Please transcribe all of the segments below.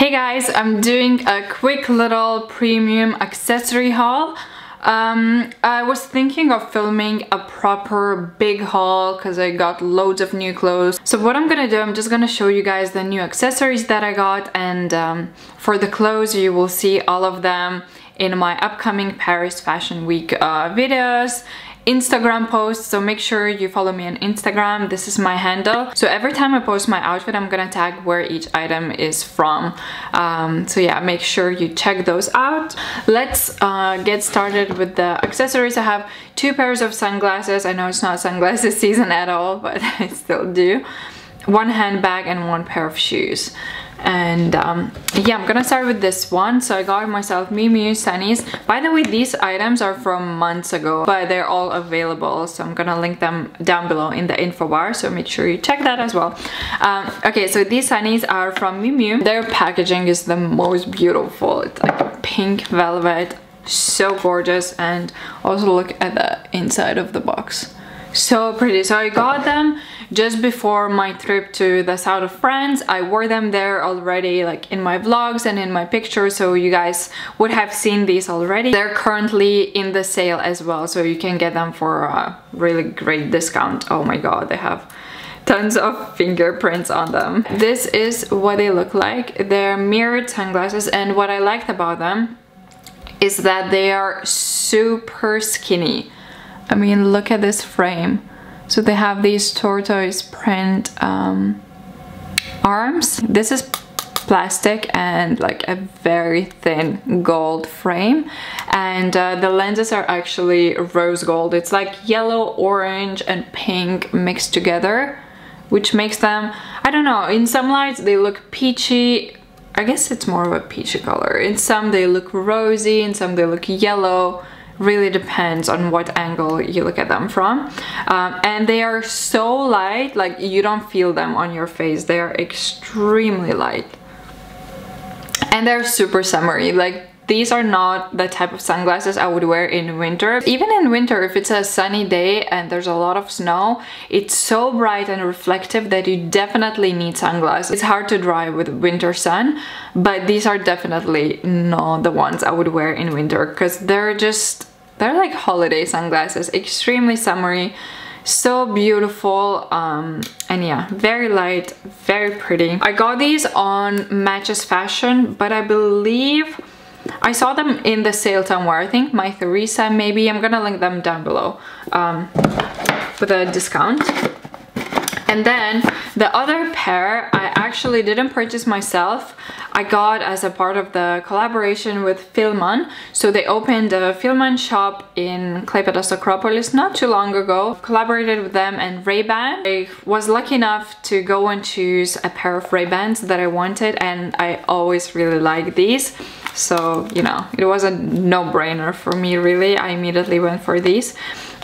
Hey guys, I'm doing a quick little premium accessory haul. I was thinking of filming a proper big haul because I got loads of new clothes. So what I'm gonna do, I'm just gonna show you guys the new accessories that I got, and for the clothes you will see all of them in my upcoming Paris Fashion Week videos, Instagram posts, so make sure you follow me on Instagram. This is my handle. So every time I post my outfit, I'm gonna tag where each item is from. So yeah, make sure you check those out. Let's get started with the accessories. I have two pairs of sunglasses. I know it's not sunglasses season at all, but I still do. One handbag and one pair of shoes. And yeah, I'm gonna start with this one. So I got myself Miu Miu sunnies. By the way, these items are from months ago, but they're all available, so I'm gonna link them down below in the info bar, so make sure you check that as well. Okay, so these sunnies are from Miu Miu. Their packaging is the most beautiful. It's like pink velvet, so gorgeous. And also look at the inside of the box, so pretty. So I got them just before my trip to the south of France. I wore them there already, like in my vlogs and in my pictures, so you guys would have seen these already. They're currently in the sale as well, so you can get them for a really great discount. Oh my god, they have tons of fingerprints on them. This is what they look like. They're mirrored sunglasses, and what I liked about them is that they are super skinny. I mean, look at this frame. So they have these tortoise print arms. This is plastic and like a very thin gold frame. And the lenses are actually rose gold. It's like yellow, orange and pink mixed together, which makes them, I don't know, in some lights they look peachy. I guess it's more of a peachy color. In some they look rosy, in some they look yellow. Really depends on what angle you look at them from. And they are so light, like you don't feel them on your face. They are extremely light. And they're super summery. Like, these are not the type of sunglasses I would wear in winter. Even in winter, if it's a sunny day and there's a lot of snow, it's so bright and reflective that you definitely need sunglasses. It's hard to dry with winter sun, but these are definitely not the ones I would wear in winter because they're like holiday sunglasses, extremely summery, so beautiful, and yeah, very light, very pretty. I got these on Matches Fashion, but I believe I saw them in the sale somewhere. I think My Theresa, maybe. I'm gonna link them down below with a discount. And then the other pair I actually didn't purchase myself. I got as a part of the collaboration with Filman. So they opened a Filman shop in Klaipeda Acropolis not too long ago. Collaborated with them and Ray-Ban. I was lucky enough to go and choose a pair of Ray-Bans that I wanted, and I always really like these. So, you know, it was a no-brainer for me, really. I immediately went for these.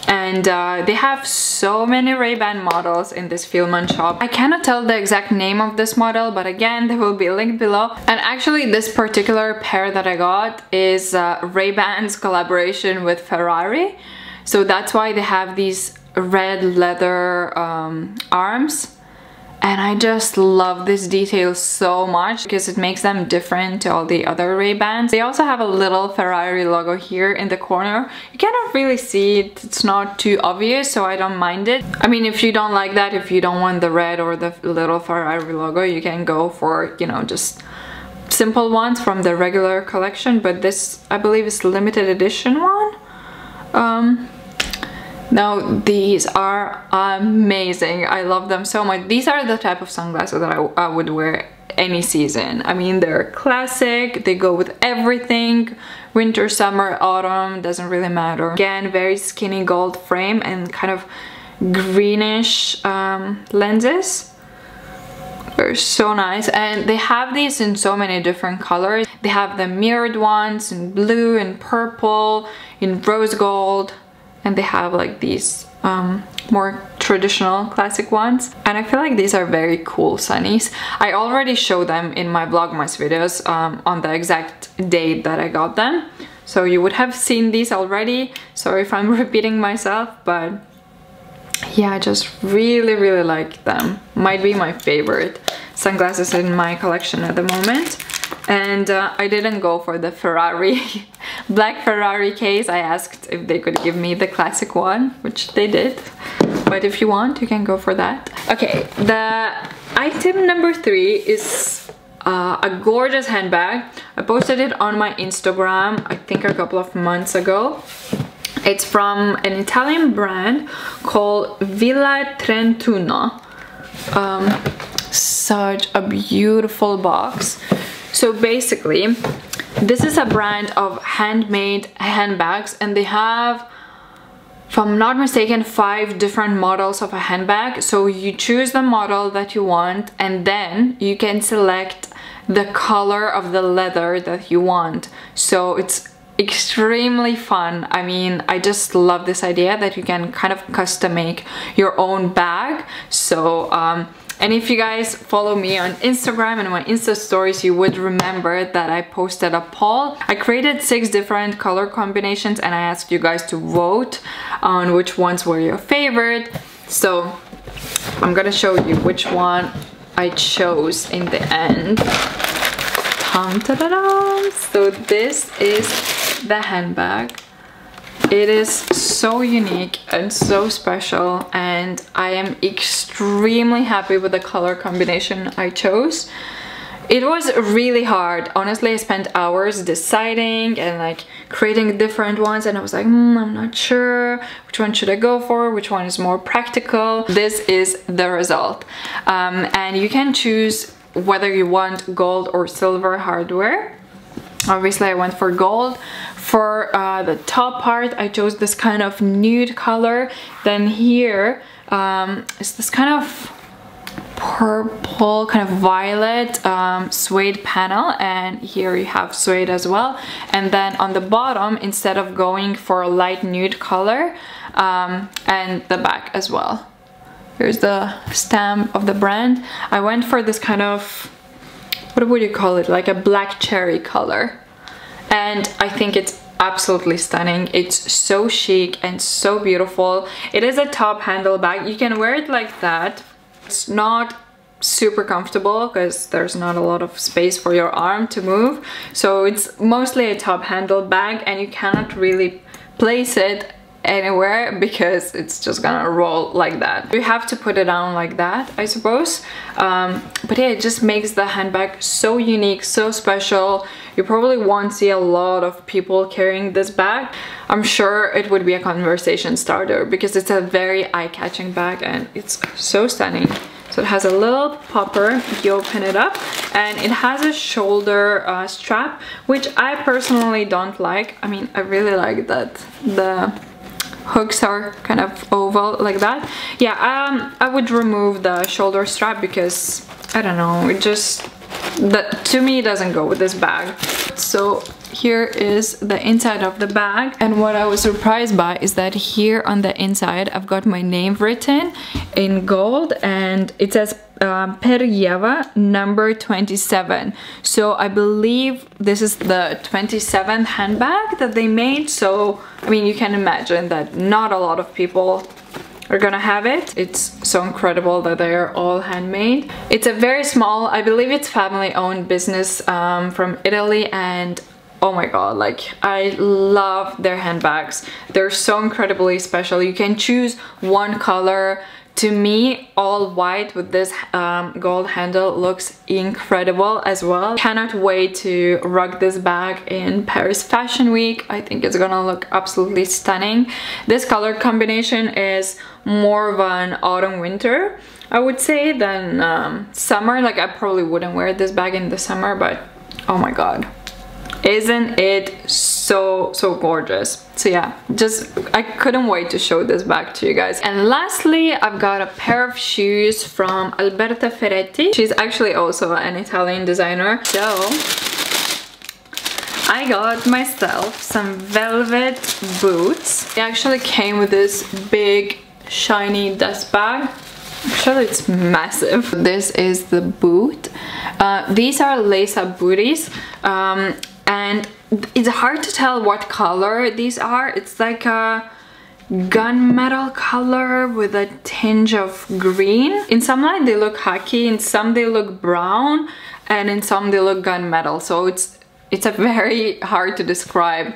And they have so many Ray-Ban models in this Filman shop. I cannot tell the exact name of this model, but again, they will be linked below. And actually, this particular pair that I got is Ray-Ban's collaboration with Ferrari. So that's why they have these red leather arms. And I just love this detail so much because it makes them different to all the other Ray-Bans. They also have a little Ferrari logo here in the corner. You cannot really see it, it's not too obvious, so I don't mind it. I mean, if you don't like that, if you don't want the red or the little Ferrari logo, you can go for, you know, just simple ones from the regular collection. But this, I believe, is limited edition one. Now, these are amazing. I love them so much. These are the type of sunglasses that I would wear any season. I mean, they're classic, they go with everything. Winter, summer, autumn, doesn't really matter. Again, very skinny gold frame and kind of greenish lenses. They're so nice, and they have these in so many different colors. They have the mirrored ones in blue and purple, in rose gold. And they have like these more traditional classic ones. And I feel like these are very cool sunnies. I already show them in my Vlogmas videos on the exact date that I got them. So you would have seen these already. Sorry if I'm repeating myself, but yeah, I just really, really like them. Might be my favorite sunglasses in my collection at the moment. And I didn't go for the Ferrari, black Ferrari case. I asked if they could give me the classic one, which they did. But if you want, you can go for that. Okay, the item number 3 is a gorgeous handbag. I posted it on my Instagram, I think a couple of months ago. It's from an Italian brand called Villa Trentuno. Such a beautiful box. So basically, this is a brand of handmade handbags, and they have, if I'm not mistaken, 5 different models of a handbag. So you choose the model that you want, and then you can select the color of the leather that you want. So it's extremely fun. I mean, I just love this idea that you can kind of custom make your own bag. So and if you guys follow me on Instagram and my Insta stories, you would remember that I posted a poll. I created 6 different color combinations, and I asked you guys to vote on which ones were your favorite. So I'm gonna show you which one I chose in the end. So this is the handbag. It is so unique and so special, and I am extremely happy with the color combination I chose. It was really hard. Honestly, I spent hours deciding and like creating different ones, and I was like, I'm not sure which one should I go for, which one is more practical. This is the result. And you can choose whether you want gold or silver hardware. Obviously I went for gold. For the top part, I chose this kind of nude color. Then here is this kind of purple, kind of violet suede panel, and here you have suede as well. And then on the bottom, instead of going for a light nude color, and the back as well. Here's the stamp of the brand. I went for this kind of, what would you call it, like a black cherry color, and I think it's absolutely stunning. It's so chic and so beautiful. It is a top handle bag. You can wear it like that. It's not super comfortable because there's not a lot of space for your arm to move, so it's mostly a top handle bag, and you cannot really place it anywhere because it's just gonna roll like that. You have to put it down like that, I suppose. But yeah, it just makes the handbag so unique, so special. You probably won't see a lot of people carrying this bag. I'm sure it would be a conversation starter because it's a very eye-catching bag and it's so stunning. So it has a little popper, you open it up, and it has a shoulder strap, which I personally don't like. I mean, I really like that the hooks are kind of oval like that. Yeah, I would remove the shoulder strap because, I don't know, it just, that to me doesn't go with this bag. So here is the inside of the bag, and what I was surprised by is that here on the inside I've got my name written in gold, and it says Perjeva number 27. So I believe this is the 27th handbag that they made. So I mean, you can imagine that not a lot of people are gonna have it. It's so incredible that they are all handmade. It's a very small, I believe it's family-owned business from Italy, and oh my god, like, I love their handbags. They're so incredibly special. You can choose one color. To me, all white with this gold handle looks incredible as well. Cannot wait to rock this bag in Paris Fashion Week. I think it's gonna look absolutely stunning. This color combination is more of an autumn-winter, I would say, than summer. Like, I probably wouldn't wear this bag in the summer, but oh my god. Isn't it so gorgeous? So yeah, just I couldn't wait to show this back to you guys. And lastly, I've got a pair of shoes from Alberta Ferretti. She's actually also an Italian designer. So I got myself some velvet boots. They actually came with this big shiny dust bag. Actually, it's massive. This is the boot. These are lace-up booties. And it's hard to tell what color these are. It's like a gunmetal color with a tinge of green. In some light they look khaki, in some they look brown. and in some they look gunmetal. So it's a very hard to describe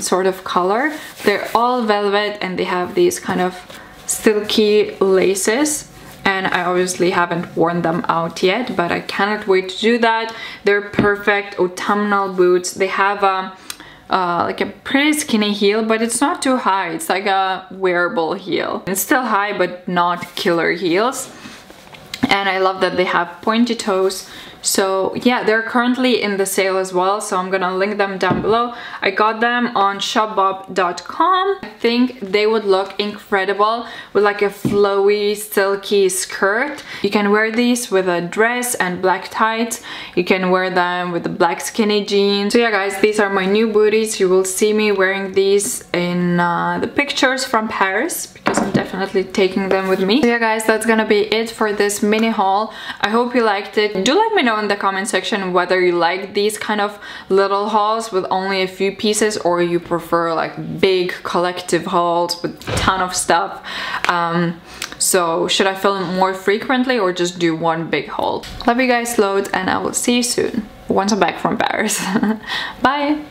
sort of color. They're all velvet and they have these kind of silky laces, and I obviously haven't worn them out yet, but I cannot wait to do that. They're perfect autumnal boots. They have like a pretty skinny heel, but it's not too high. It's like a wearable heel. It's still high, but not killer heels. And I love that they have pointy toes. So yeah, they're currently in the sale as well, so I'm gonna link them down below. I got them on shopbop.com. I think they would look incredible with like a flowy, silky skirt. You can wear these with a dress and black tights. You can wear them with the black skinny jeans. So yeah guys, these are my new booties. You will see me wearing these in the pictures from Paris, because I'm definitely taking them with me. So yeah guys, that's gonna be it for this mini haul. I hope you liked it. Do let me know in the comment section whether you like these kind of little hauls with only a few pieces, or you prefer like big collective hauls with a ton of stuff. So should I film more frequently or just do one big haul? Love you guys loads, and I will see you soon once I'm back from Paris. Bye!